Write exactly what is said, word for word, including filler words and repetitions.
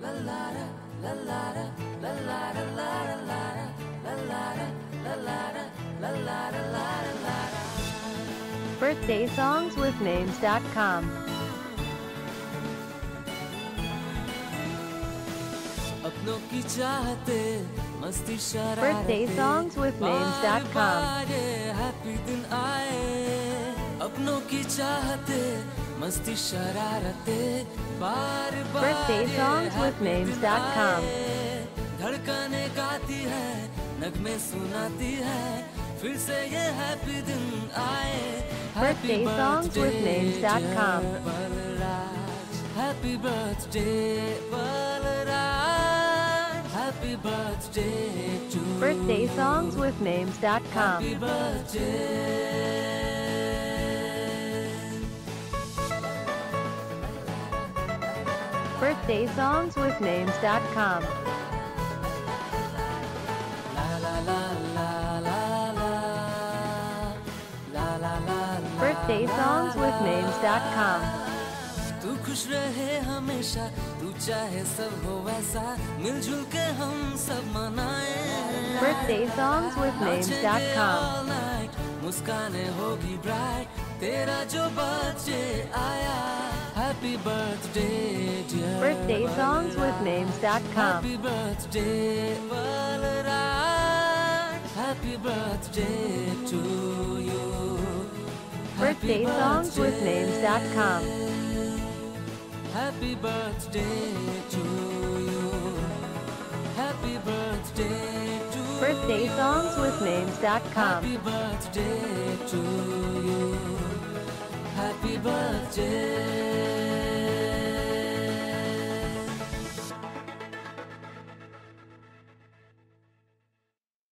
la la da, la la da, la la da, la la da, la la da, la la da, la la da, la la da. birthday songs with names dot com. birthday songs with names dot com. happy din aaye apno ki chahte masti shararatein baar baar birthday songs with names dot com. dhadkane gaati hai nagme sunati hai fir se ye happy din aaye birthday songs with names dot com. happy birthday Happy birthday to birthday songs with names dot com. Happy birthday. birthday songs with names dot com. La la la la la la. La la la. birthday songs with names dot com. तू खुश रहे हमेशा तू चाहे सब हो वैसा मिलजुल के हम सब मनाए birthday songs with names dot com. मुस्काने होगी ब्राइट तेरा जो बच्चे आया happy birthday dear birthday songs with names dot com. happy birthday Valorant happy birthday to you birthday songs with names dot com. Happy birthday to you. Happy birthday to you. birthday songs with names dot com. Happy birthday to you. Happy birthday.